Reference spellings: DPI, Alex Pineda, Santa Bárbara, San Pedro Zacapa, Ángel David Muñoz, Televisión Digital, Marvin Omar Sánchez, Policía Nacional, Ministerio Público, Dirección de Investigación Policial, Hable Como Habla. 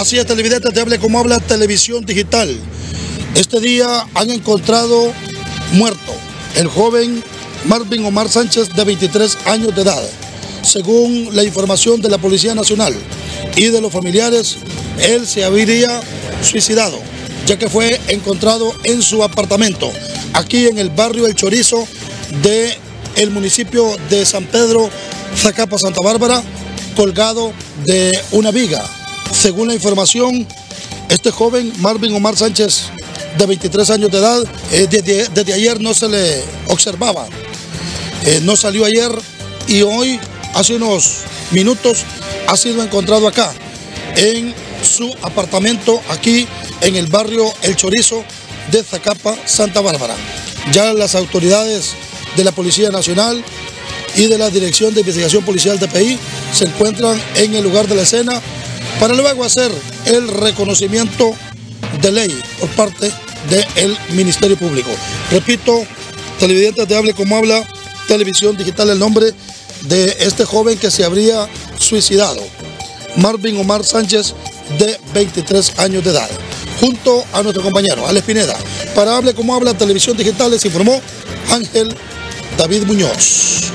Así es, televidentes de Hable Como Habla, Televisión Digital. Este día han encontrado muerto el joven Marvin Omar Sánchez, de 23 años de edad. Según la información de la Policía Nacional y de los familiares, él se habría suicidado, ya que fue encontrado en su apartamento, aquí en el barrio El Chorizo del municipio de San Pedro Zacapa, Santa Bárbara, colgado de una viga. Según la información, este joven Marvin Omar Sánchez, de 23 años de edad, desde ayer no se le observaba, no salió ayer, y hoy, hace unos minutos, ha sido encontrado acá, en su apartamento, aquí en el barrio El Chorizo de Zacapa, Santa Bárbara. Ya las autoridades de la Policía Nacional y de la Dirección de Investigación Policial, DPI, se encuentran en el lugar de la escena para luego hacer el reconocimiento de ley por parte del Ministerio Público. Repito, televidentes de Hable Como Habla, Televisión Digital, el nombre de este joven que se habría suicidado, Marvin Omar Sánchez, de 23 años de edad. Junto a nuestro compañero Alex Pineda, para Hable Como Habla, Televisión Digital, les informó Ángel David Muñoz.